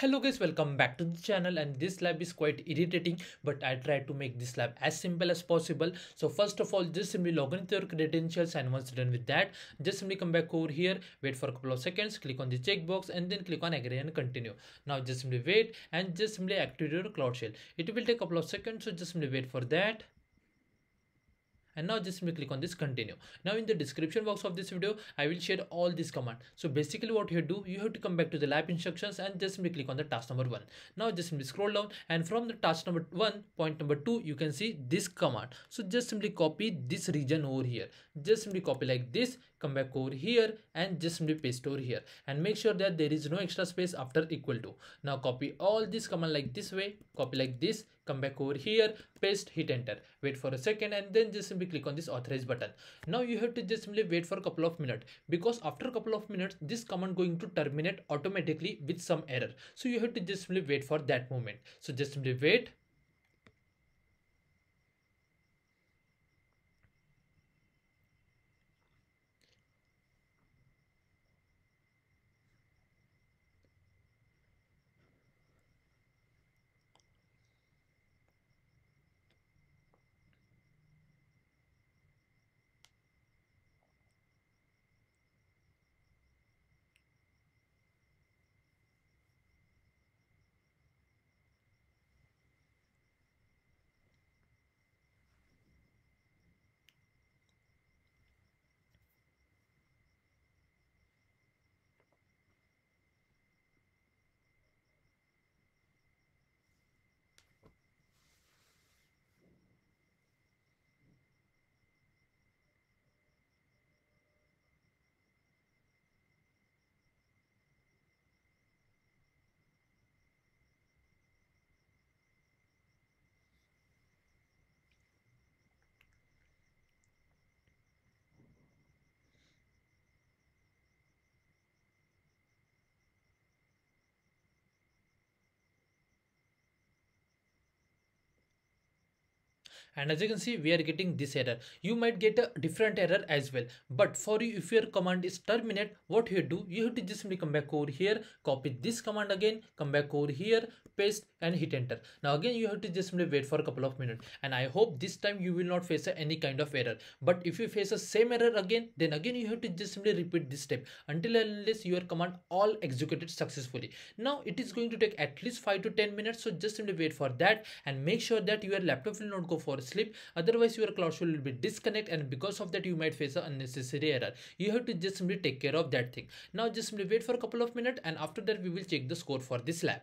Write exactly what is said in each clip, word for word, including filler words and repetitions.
Hello guys, welcome back to the channel. And this lab is quite irritating, but I try to make this lab as simple as possible. So first of all, just simply log in to your credentials, and once done with that, just simply come back over here, wait for a couple of seconds, click on the checkbox and then click on agree and continue. Now just simply wait and just simply activate your Cloud Shell. It will take a couple of seconds, so just simply wait for that. And now just click on this continue. Now in the description box of this video, I will share all these commands. So basically what you do, you have to come back to the lab instructions and just click on the task number one. Now just scroll down, and from the task number one, point number two, you can see this command. So just simply copy this region over here. Just simply copy like this, come back over here and just simply paste over here. And make sure that there is no extra space after equal to. Now copy all this command like this way, copy like this, come back over here, paste, hit enter. Wait for a second and then just simply click on this authorize button. Now you have to just simply wait for a couple of minutes, because after a couple of minutes this command going to terminate automatically with some error. So you have to just simply wait for that moment. So just simply wait. And as you can see, we are getting this error. You might get a different error as well, but for you, if your command is terminate, what you do, you have to just simply come back over here, copy this command again, come back over here, paste and hit enter. Now again you have to just simply wait for a couple of minutes, and I hope this time you will not face any kind of error. But if you face the same error again, then again you have to just simply repeat this step until and unless your command all executed successfully. Now it is going to take at least five to ten minutes, so just simply wait for that and make sure that your laptop will not go for sleep, otherwise your Cloud Shell will be disconnected, and because of that you might face an unnecessary error. You have to just simply take care of that thing. Now just simply wait for a couple of minutes, and after that we will check the score for this lab.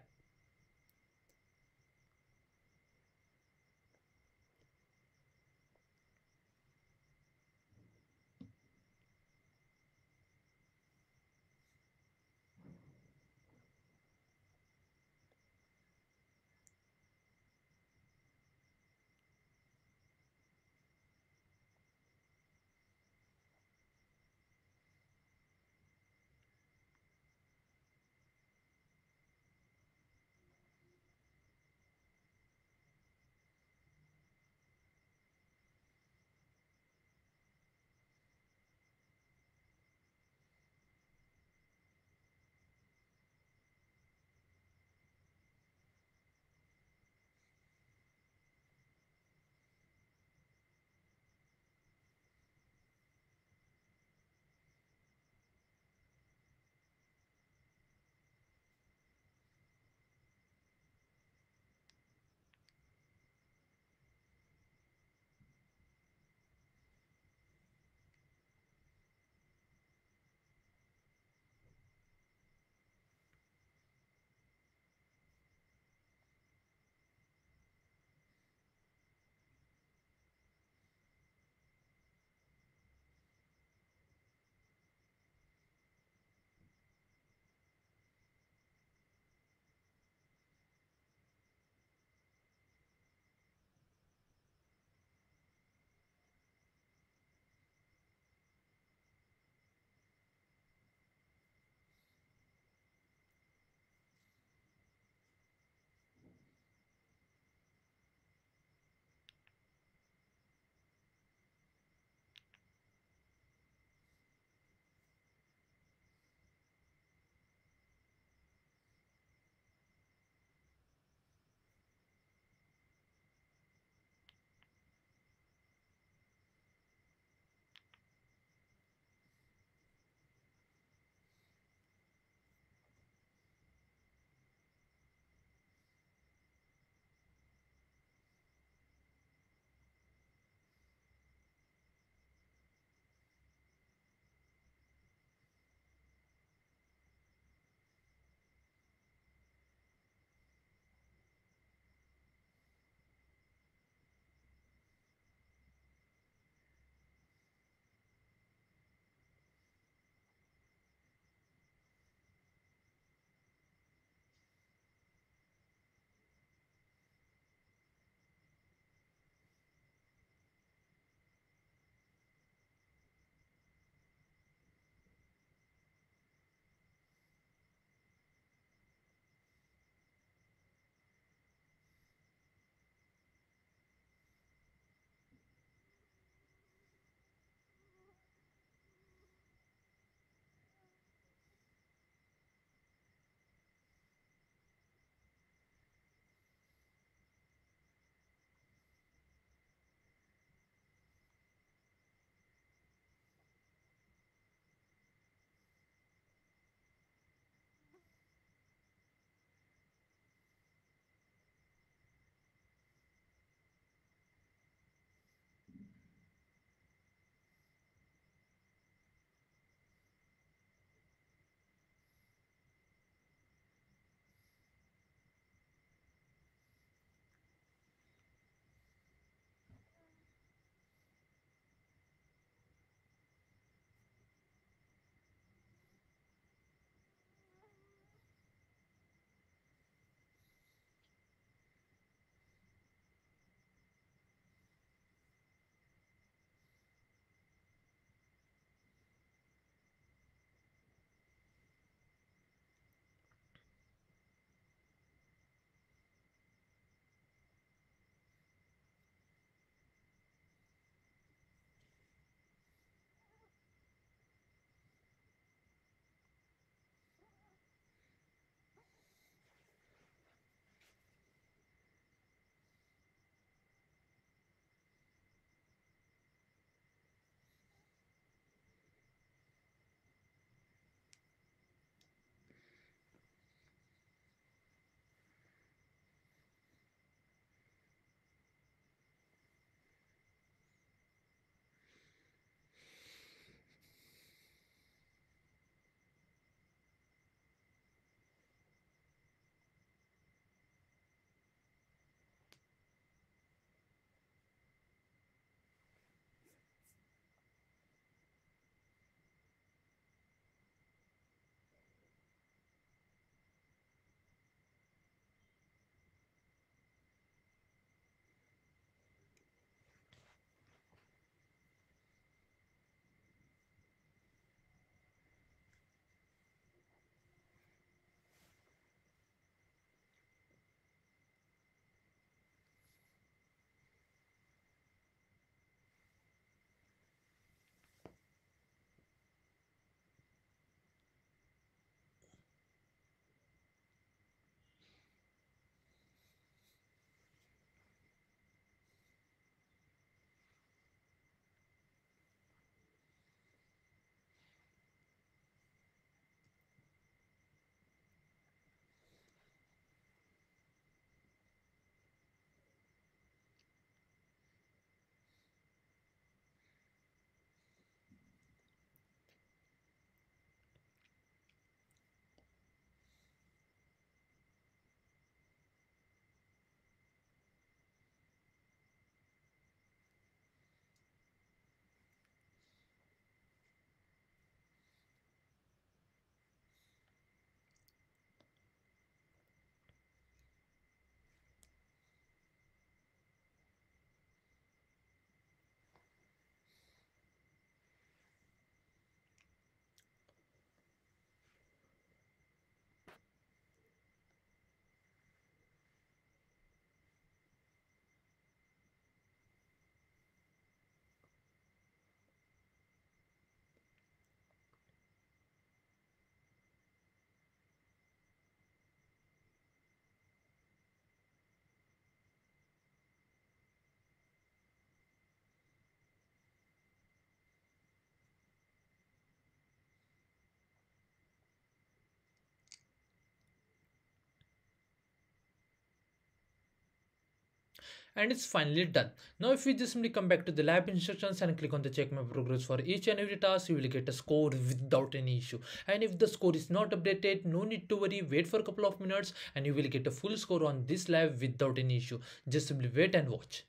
and it's finally done. Now if we just simply come back to the lab instructions and click on the check my progress for each and every task, you will get a score without any issue. And if the score is not updated, no need to worry, wait for a couple of minutes and you will get a full score on this lab without any issue. Just simply wait and watch.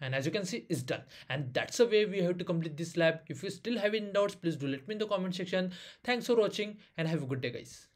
And as you can see, it's done. And that's the way we have to complete this lab. If you still have any doubts, please do let me in the comment section. Thanks for watching and have a good day, guys.